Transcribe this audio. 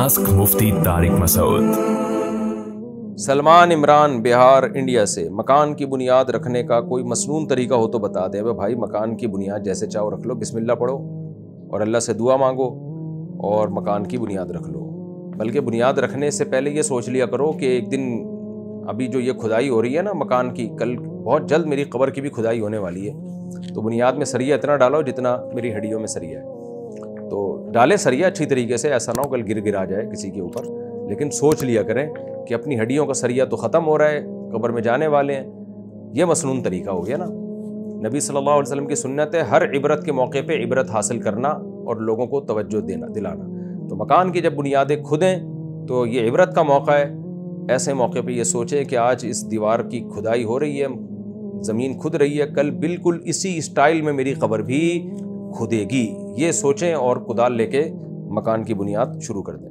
Mask Mufti Tariq Masood. Salman Imran Bihar India से, मकान की बुनियाद रखने का कोई मसनून तरीका हो तो बता दे। अबे भाई, मकान की बुनियाद जैसे चाहो रख लो, बिस्मिल्लाह पढ़ो और अल्लाह से दुआ मांगो और मकान की बुनियाद रख लो। बल्कि बुनियाद रखने से पहले ये सोच लिया करो कि एक दिन, अभी जो ये खुदाई हो रही है ना मकान की, कल बहुत जल्द मेरी कब्र की भी खुदाई होने वाली है, तो बुनियाद में सरिया इतना डालो जितना मेरी हड्डियों में सरिया है। तो डाले सरिया अच्छी तरीके से, ऐसा ना हो कल गिर गिरा जाए किसी के ऊपर। लेकिन सोच लिया करें कि अपनी हड्डियों का सरिया तो ख़त्म हो रहा है, कब्र में जाने वाले हैं। ये मसनून तरीका हो गया ना। नबी सल्लल्लाहु अलैहि वसल्लम की सुन्नत है हर इबरत के मौके पे इबरत हासिल करना और लोगों को तवज्जो देना दिलाना। तो मकान की जब बुनियादें खुदें तो ये इबरत का मौका है। ऐसे मौके पे ये सोचें कि आज इस दीवार की खुदाई हो रही है, ज़मीन खुद रही है, कल बिल्कुल इसी स्टाइल में मेरी कब्र भी खुदेगी। ये सोचें और कुदाल लेके मकान की बुनियाद शुरू कर दें।